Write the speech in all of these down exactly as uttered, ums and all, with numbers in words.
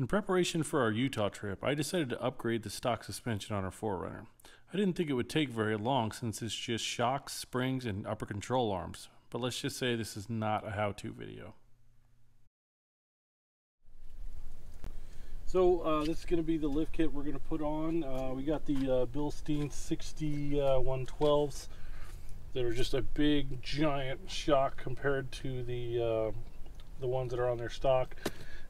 In preparation for our Utah trip, I decided to upgrade the stock suspension on our four runner. I didn't think it would take very long since it's just shocks, springs, and upper control arms, but let's just say this is not a how-to video. So uh, this is going to be the lift kit we're going to put on. Uh, we got the uh, Bilstein sixty one twelves that are just a big giant shock compared to the uh, the ones that are on their stock.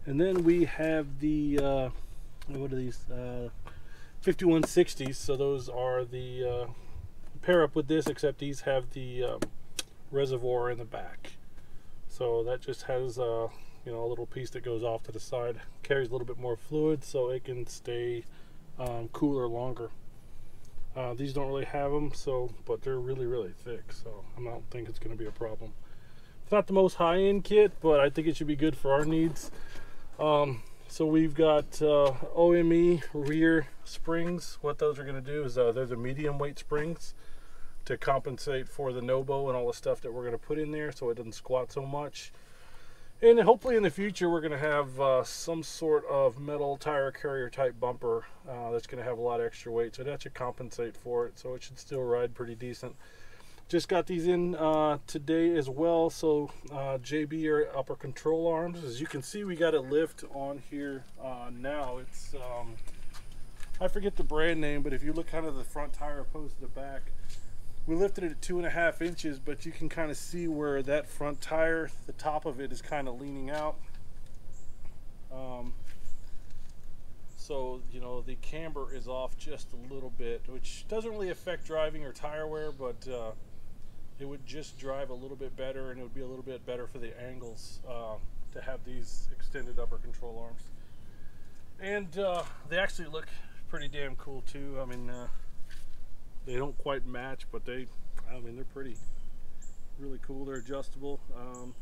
And then we have the uh, what are these uh, fifty one sixties. So those are the uh, pair up with this, except these have the um, reservoir in the back. So that just has uh, you know, a little piece that goes off to the side, carries a little bit more fluid so it can stay um, cooler longer. Uh, these don't really have them, so but they're really really thick, so I don't think it's going to be a problem. It's not the most high-end kit, but I think it should be good for our needs. Um, so we've got uh, O M E rear springs. What those are going to do is uh, they're the medium weight springs to compensate for the no-bow and all the stuff that we're going to put in there so it doesn't squat so much. And hopefully in the future we're going to have uh, some sort of metal tire carrier type bumper uh, that's going to have a lot of extra weight, so that should compensate for it, so it should still ride pretty decent. Just got these in uh, today as well, so uh, J B or upper control arms. As you can see, we got a lift on here uh, now. It's um, I forget the brand name, but if you look kind of the front tire opposed to the back, we lifted it at two and a half inches, but you can kind of see where that front tire, the top of it is kind of leaning out. Um, so, you know, the camber is off just a little bit, which doesn't really affect driving or tire wear, but uh, it would just drive a little bit better, and it would be a little bit better for the angles uh, to have these extended upper control arms. And uh, they actually look pretty damn cool too. I mean, uh, they don't quite match, but they, I mean, they're pretty, really cool. They're adjustable. Um,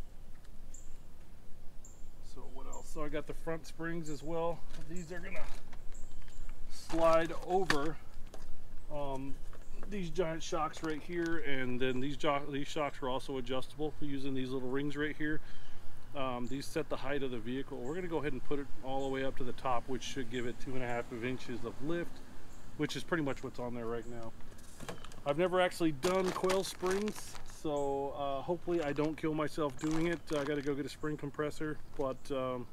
so what else? So I got the front springs as well. These are gonna slide over um, these giant shocks right here, and then these these shocks are also adjustable using these little rings right here. Um, these set the height of the vehicle. We're gonna go ahead and put it all the way up to the top, which should give it two and a half of inches of lift, which is pretty much what's on there right now. I've never actually done coil springs, so uh, hopefully I don't kill myself doing it. I gotta go get a spring compressor, but um,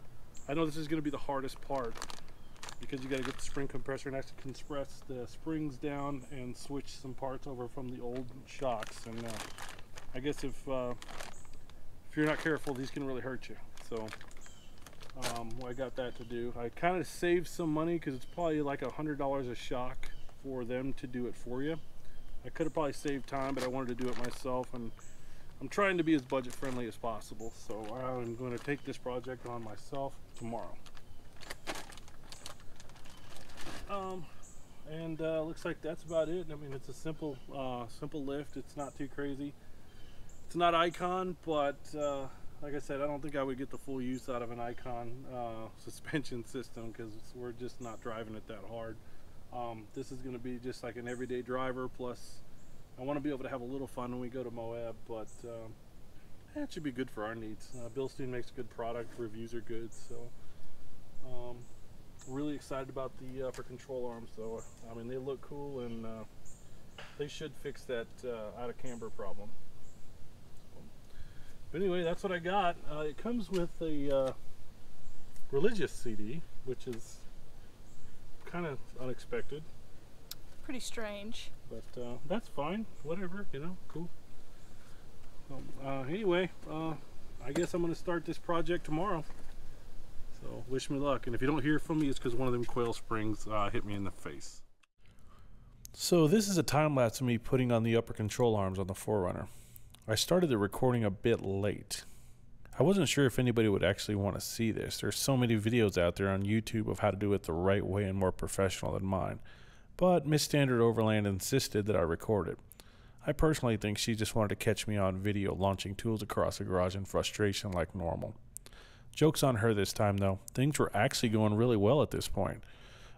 I know this is gonna be the hardest part because you gotta get the spring compressor and actually compress the springs down and switch some parts over from the old shocks. And uh, I guess if, uh, if you're not careful, these can really hurt you. So um, well, I got that to do. I kind of saved some money because it's probably like a hundred dollars a shock for them to do it for you. I could have probably saved time, but I wanted to do it myself, and I'm trying to be as budget friendly as possible. So I'm going to take this project on myself tomorrow. Um, and uh, looks like that's about it. I mean, it's a simple, uh, simple lift. It's not too crazy. It's not Icon, but uh, like I said, I don't think I would get the full use out of an Icon uh, suspension system because we're just not driving it that hard. Um, this is going to be just like an everyday driver, plus I want to be able to have a little fun when we go to Moab, but um, that should be good for our needs. Uh, Bilstein makes a good product, reviews are good, so um, really excited about the upper control arms though. I mean, they look cool, and uh, they should fix that uh, out of camber problem. So, but anyway, that's what I got. Uh, it comes with a uh, religious C D, which is kind of unexpected, pretty strange, but uh, that's fine, whatever, you know, cool. Um, uh, anyway, uh, I guess I'm gonna start this project tomorrow, so wish me luck, and if you don't hear from me, it's because one of them coil springs uh, hit me in the face. So this is a time lapse of me putting on the upper control arms on the four runner. I started the recording a bit late. I wasn't sure if anybody would actually want to see this. There's so many videos out there on YouTube of how to do it the right way and more professional than mine, but Miss Standard Overland insisted that I record it. I personally think she just wanted to catch me on video launching tools across the garage in frustration like normal. Joke's on her this time though. Things were actually going really well at this point.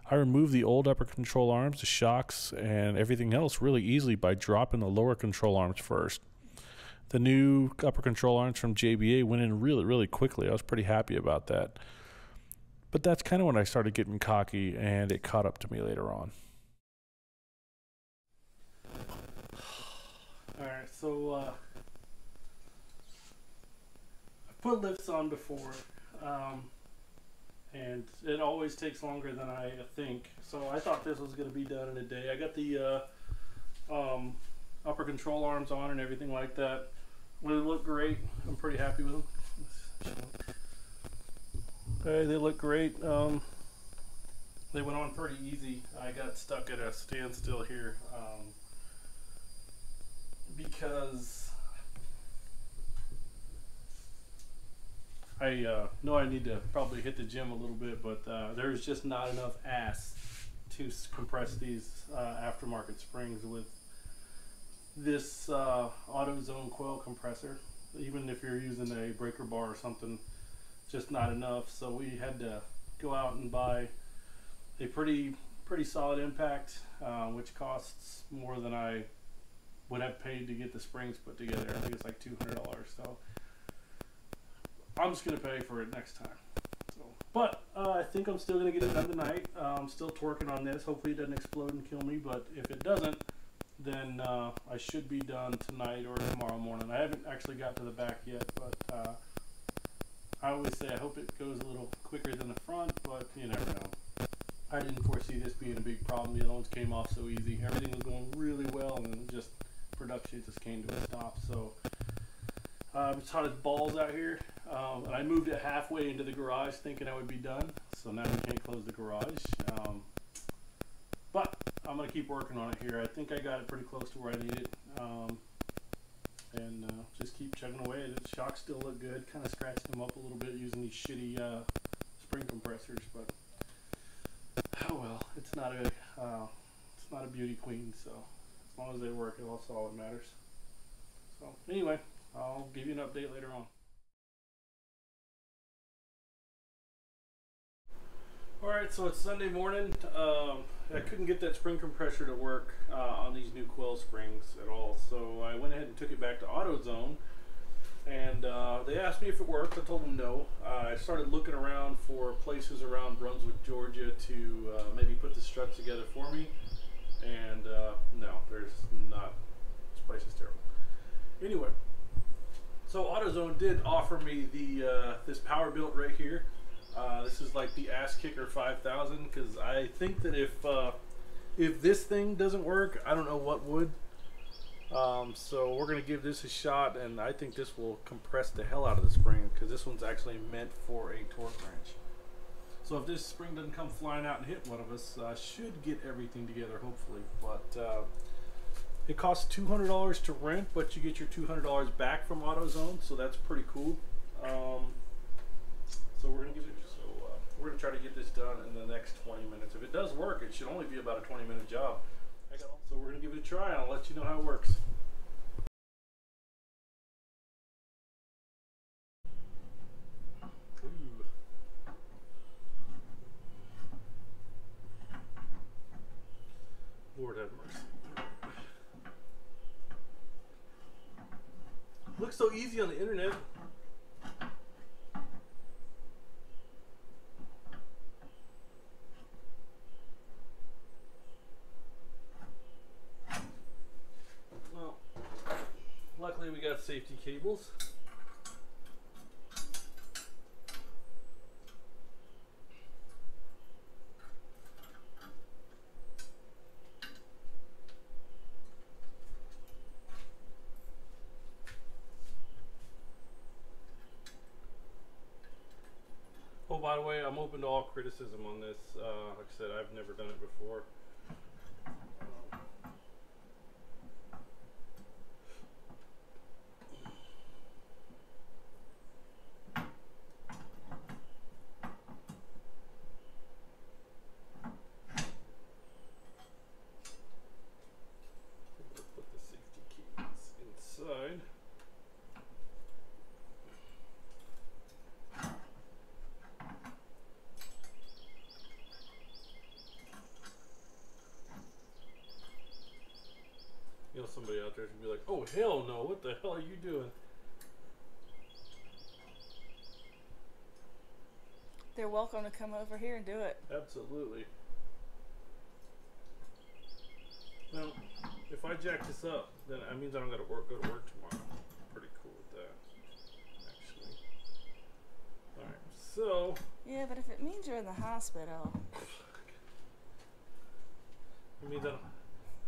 I removed the old upper control arms, the shocks, and everything else really easily by dropping the lower control arms first. The new upper control arms from J B A went in really, really quickly. I was pretty happy about that. But that's kind of when I started getting cocky, and it caught up to me later on. All right, so uh, I've put lifts on before, um, and it always takes longer than I think. So I thought this was going to be done in a day. I got the uh, um, upper control arms on and everything like that. They look great. I'm pretty happy with them. Okay, they look great. Um, they went on pretty easy. I got stuck at a standstill here um, because I uh, know I need to probably hit the gym a little bit, but uh, there's just not enough ass to compress these uh, aftermarket springs with this uh, AutoZone coil compressor. Even if you're using a breaker bar or something, just not enough. So we had to go out and buy a pretty pretty solid impact, uh, which costs more than I would have paid to get the springs put together. I think it's like two hundred dollars. So I'm just gonna pay for it next time. So, but uh, I think I'm still gonna get it done tonight. Uh, I'm still torquing on this. Hopefully it doesn't explode and kill me. But if it doesn't, then uh, I should be done tonight or tomorrow morning. I haven't actually got to the back yet, but uh, I always say I hope it goes a little quicker than the front, but you never know. I didn't foresee this being a big problem. The other ones came off so easy. Everything was going really well, and just production just came to a stop. So uh, it's hot as balls out here, um, and I moved it halfway into the garage thinking I would be done. So now we can't close the garage. Um, But I'm going to keep working on it here. I think I got it pretty close to where I need it. Um, and uh, just keep chugging away. The shocks still look good. Kind of scratched them up a little bit using these shitty uh, spring compressors. But, oh well. It's not a uh, it's not a beauty queen. So, as long as they work, that's all that matters. So, anyway, I'll give you an update later on. Alright, so it's Sunday morning. Um, I couldn't get that spring compressor to work uh, on these new coil springs at all, so I went ahead and took it back to AutoZone, and uh, they asked me if it worked. I told them no. Uh, I started looking around for places around Brunswick, Georgia to uh, maybe put the struts together for me, and uh, no, there's not. This place is terrible. Anyway, so AutoZone did offer me the uh, this power built right here. Uh, this is like the ass kicker five thousand, because I think that if uh, if this thing doesn't work, I don't know what would. Um, so we're going to give this a shot, and I think this will compress the hell out of the spring, because this one's actually meant for a torque wrench. So if this spring doesn't come flying out and hit one of us, I uh, should get everything together, hopefully. But uh, it costs two hundred dollars to rent, but you get your two hundred dollars back from AutoZone, so that's pretty cool. Um, so we're going to give it We're going to try to get this done in the next twenty minutes. If it does work, it should only be about a twenty minute job. So we're going to give it a try, and I'll let you know how it works. Ooh. Lord have mercy. Looks so easy on the internet. Safety cables. Oh, by the way, I'm open to all criticism on this. Uh, like I said, I've never done it before. Somebody out there should be like, oh hell no, what the hell are you doing? they're welcome to come over here and do it. Absolutely. Now, if I jack this up, then that means I don't got to work. Go to work tomorrow. Pretty cool with that, actually. All right. So. Yeah, but if it means you're in the hospital. It means I don't,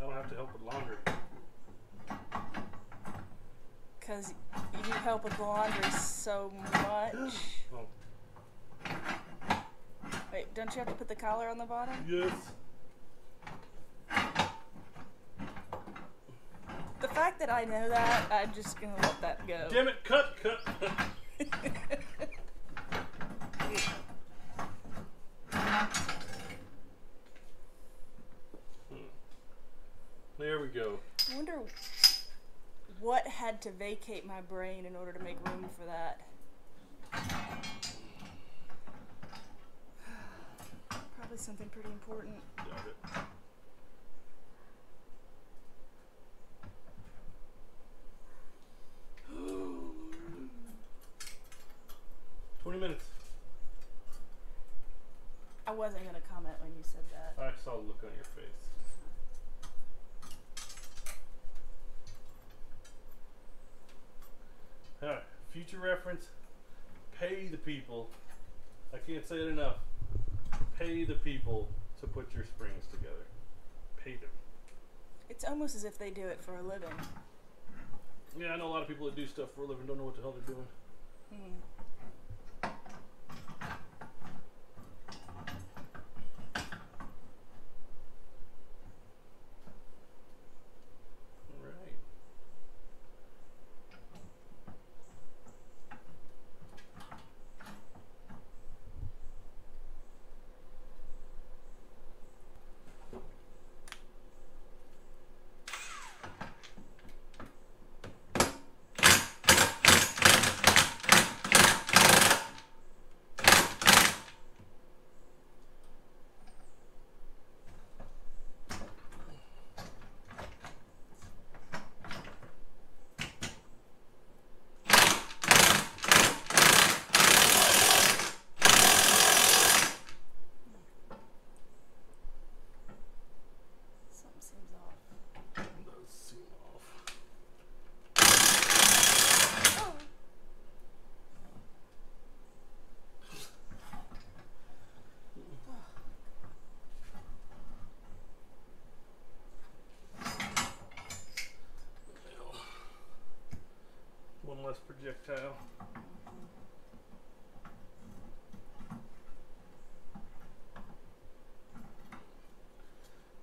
I don't have to help with laundry. Because you do help with the laundry so much. Oh. Wait, don't you have to put the collar on the bottom? Yes. The fact that I know that, I'm just going to let that go. Damn it, cut, cut, cut. There we go. I wonder what had to vacate my brain in order to make room for that. Probably something pretty important. Got it. twenty minutes. I wasn't going to comment when you said that. I saw the look on your face. All right, future reference, pay the people. I can't say it enough. Pay the people to put your springs together. Pay them. It's almost as if they do it for a living. Yeah, I know a lot of people that do stuff for a living don't know what the hell they're doing. Mm. Projectile.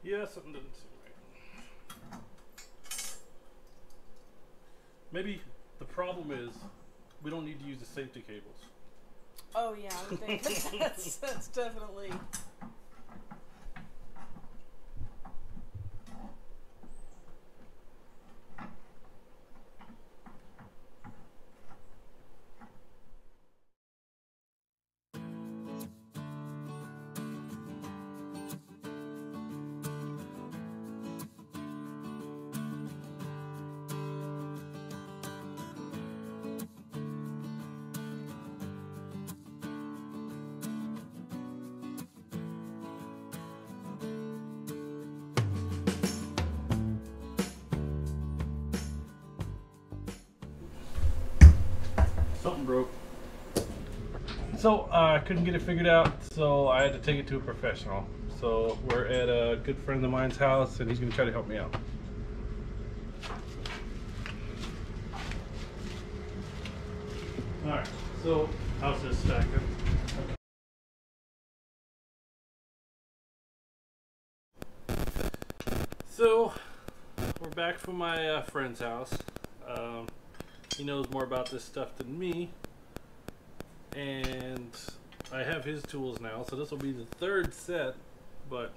Yeah, something doesn't seem right. Maybe the problem is we don't need to use the safety cables. Oh yeah, I would think that's, that's, that's definitely. Something broke. So uh, I couldn't get it figured out, so I had to take it to a professional. So we're at a good friend of mine's house and he's gonna try to help me out. All right, so how's this stacking? Okay. So we're back from my uh, friend's house. Um, He knows more about this stuff than me, and I have his tools now, so this will be the third set, but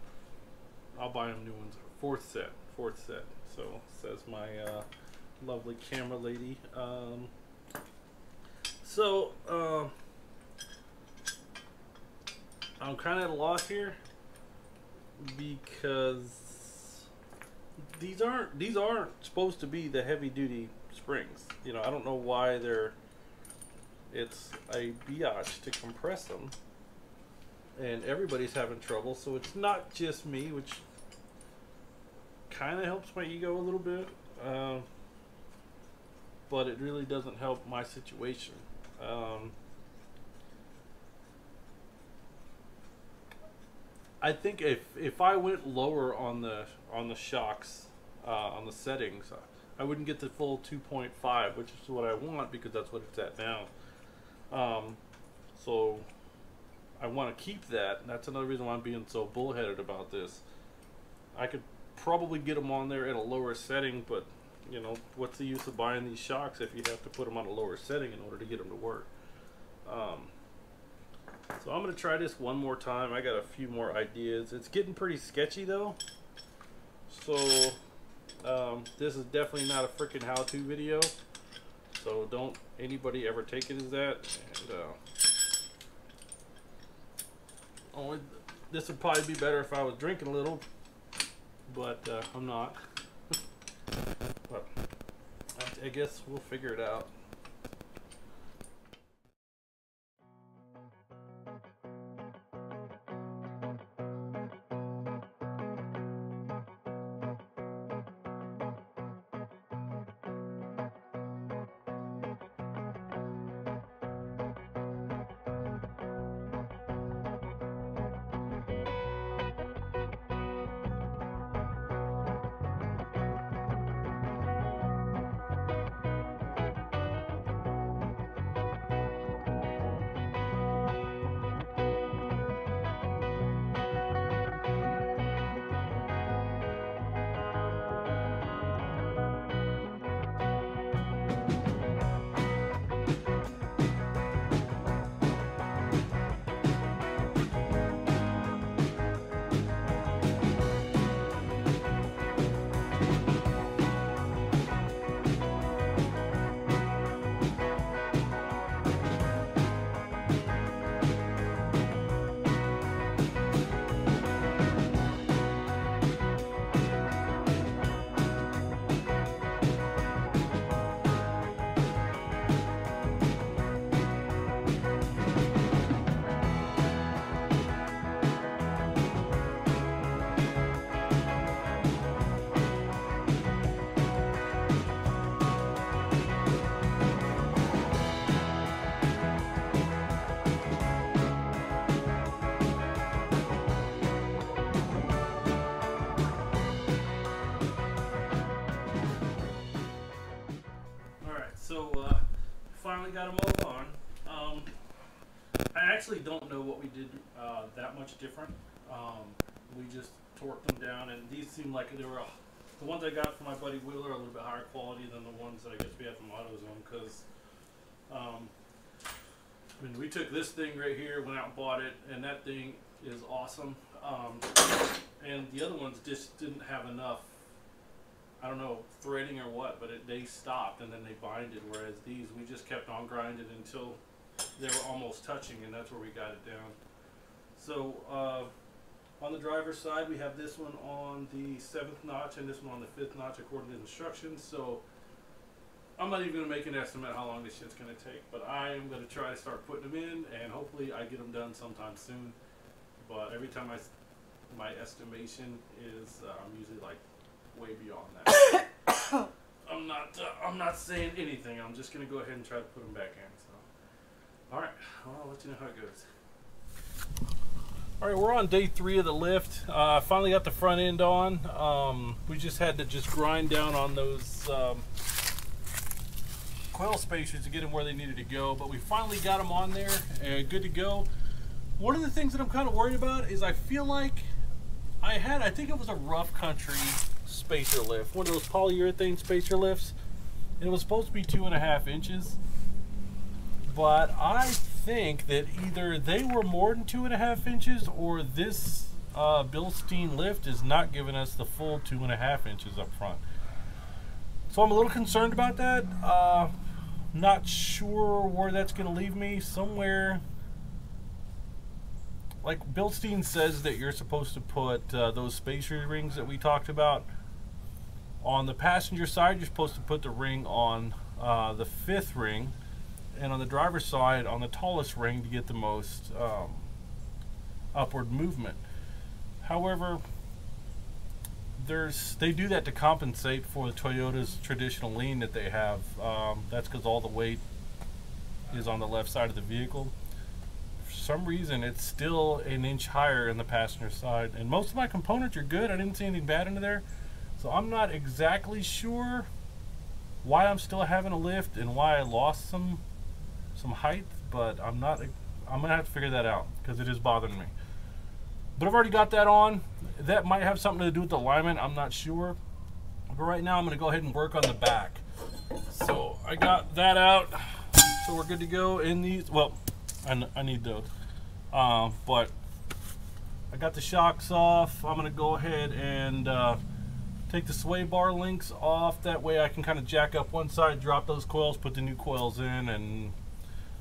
I'll buy him new ones. Fourth set, fourth set. So says my uh, lovely camera lady. Um, so um, I'm kind of at a loss here because these aren't these aren't supposed to be the heavy duty springs. You know, I don't know why they're, it's a biatch to compress them. and everybody's having trouble, so it's not just me, which kind of helps my ego a little bit, uh, but it really doesn't help my situation. Um, I think if if I went lower on the on the shocks, uh, on the settings, I wouldn't get the full two point five, which is what I want because that's what it's at now. Um, so I want to keep that. And that's another reason why I'm being so bullheaded about this. I could probably get them on there at a lower setting, but you know, what's the use of buying these shocks if you have to put them on a lower setting in order to get them to work? Um, so I'm going to try this one more time. I got a few more ideas. It's getting pretty sketchy though. So um, this is definitely not a freaking how-to video. So don't anybody ever take it as that. And, uh, only this would probably be better if I was drinking a little, but uh, I'm not. But I, I guess we'll figure it out. Got them all on. Um, I actually don't know what we did uh, that much different. Um, we just torqued them down, and these seemed like they were a, the ones I got from my buddy Wheeler a little bit higher quality than the ones that I guess we had from AutoZone. Because um, I mean, we took this thing right here, went out and bought it, and that thing is awesome. Um, and the other ones just didn't have enough. I don't know, threading or what, but it, they stopped and then they binded, whereas these, we just kept on grinding until they were almost touching, and that's where we got it down. So uh, on the driver's side, we have this one on the seventh notch and this one on the fifth notch according to the instructions. So I'm not even going to make an estimate how long this shit's going to take, but I am going to try to start putting them in, and hopefully I get them done sometime soon. But every time I, my estimation is uh, I'm usually like way beyond that. I'm not uh, I'm not saying anything. I'm just gonna go ahead and try to put them back in. So all right, well, I'll let you know how it goes. All right, we're on day three of the lift. I uh, finally got the front end on. Um, we just had to just grind down on those um, coil spacers to get them where they needed to go, but we finally got them on there and good to go. One of the things that I'm kind of worried about is I feel like I had I think it was a Rough Country spacer lift, one of those polyurethane spacer lifts, and it was supposed to be two and a half inches, but I think that either they were more than two and a half inches or this uh, Bilstein lift is not giving us the full two and a half inches up front. So I'm a little concerned about that. Uh, not sure where that's going to leave me. Somewhere like Bilstein says that you're supposed to put uh, those spacer rings that we talked about on the passenger side. You're supposed to put the ring on uh, the fifth ring, and on the driver's side on the tallest ring to get the most um, upward movement. However, there's they do that to compensate for the Toyota's traditional lean that they have. Um, that's because all the weight is on the left side of the vehicle. For some reason, it's still an inch higher in the passenger side. And most of my components are good. I didn't see anything bad into there. So I'm not exactly sure why I'm still having a lift and why I lost some some height, but I'm not I'm gonna have to figure that out because it is bothering me. But I've already got that on. That might have something to do with the alignment, I'm not sure. But right now I'm gonna go ahead and work on the back. So I got that out. So we're good to go in these. Well, I, I need those. Uh, but I got the shocks off. I'm gonna go ahead and uh, take the sway bar links off. That way I can kind of jack up one side, drop those coils, put the new coils in, and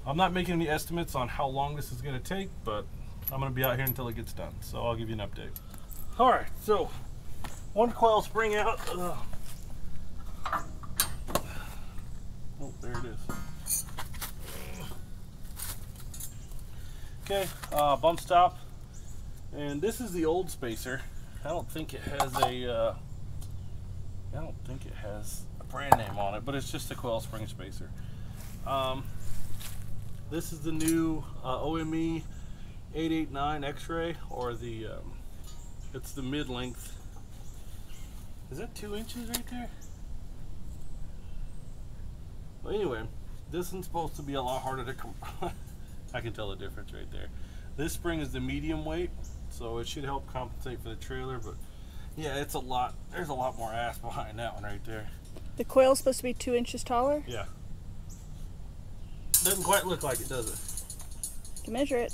I'm not making any estimates on how long this is gonna take, but I'm gonna be out here until it gets done. So I'll give you an update. All right, so one coil spring out. Ugh. Oh, there it is. Okay, uh, bump stop. And this is the old spacer. I don't think it has a, uh, I don't think it has a brand name on it, but it's just a coil spring spacer. Um, this is the new uh, O M E eight eighty-nine X-Ray, or the, um, it's the mid-length. Is that two inches right there? Well, anyway, this one's supposed to be a lot harder to come. I can tell the difference right there. This spring is the medium weight, so it should help compensate for the trailer, but yeah, it's a lot. There's a lot more ass behind that one right there. The coil's supposed to be two inches taller? Yeah. Doesn't quite look like it, does it? You can measure it.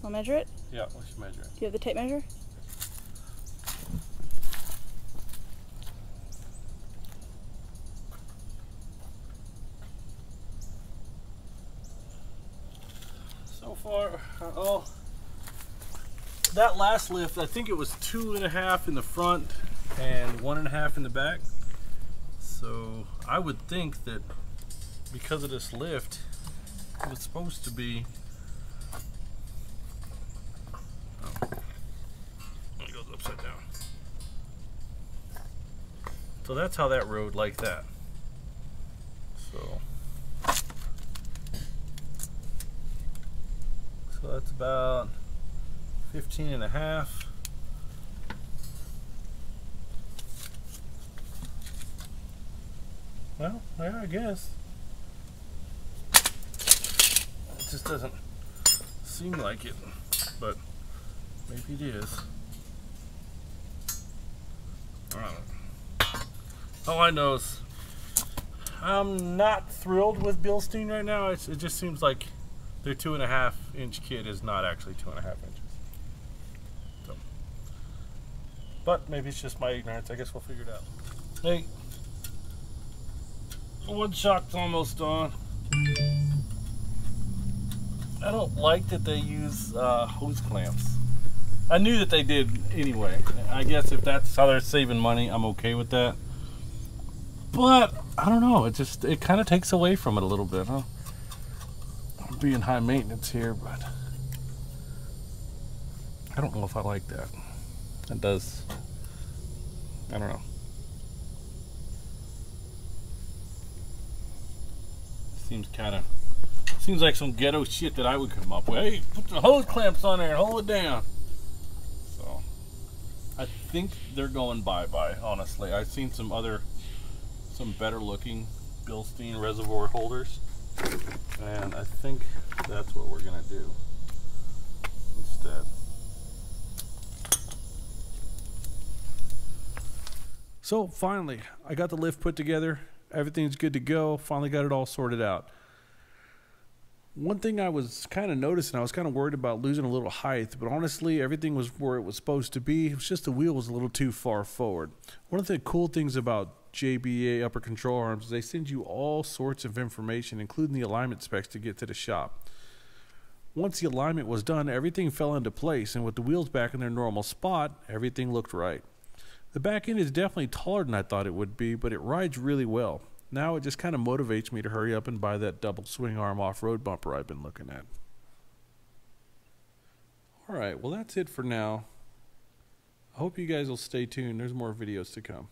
We'll measure it? Yeah, we should measure it. Do you have the tape measure? So far, oh. That last lift, I think it was two and a half in the front and one and a half in the back. So I would think that because of this lift, it was supposed to be. Oh, it goes upside down. So that's how that rode like that. So, so that's about fifteen and a half. Well, yeah, I guess. It just doesn't seem like it, but maybe it is. I don't know. All I know is I'm not thrilled with Bilstein right now. It's, it just seems like their two and a half inch kit is not actually two and a half inches. But maybe it's just my ignorance. I guess we'll figure it out. Hey, one shock's almost on. I don't like that they use uh, hose clamps. I knew that they did anyway. I guess if that's how they're saving money, I'm okay with that. But I don't know. It just it kind of takes away from it a little bit, huh? I'm being high maintenance here, but I don't know if I like that. It does. I don't know. Seems kind of. Seems like some ghetto shit that I would come up with. Hey, put the hose clamps on there and hold it down. So, I think they're going bye-bye. Honestly, I've seen some other, some better-looking Bilstein reservoir holders, and I think that's what we're gonna do instead. So finally, I got the lift put together. Everything's good to go. Finally got it all sorted out. One thing I was kind of noticing, I was kind of worried about losing a little height, but honestly, everything was where it was supposed to be. It was just the wheel was a little too far forward. One of the cool things about J B A upper control arms is they send you all sorts of information, including the alignment specs to get to the shop. Once the alignment was done, everything fell into place, and with the wheels back in their normal spot, everything looked right. The back end is definitely taller than I thought it would be, but it rides really well. Now it just kind of motivates me to hurry up and buy that double swing arm off-road bumper I've been looking at. All right, well, that's it for now. I hope you guys will stay tuned. There's more videos to come.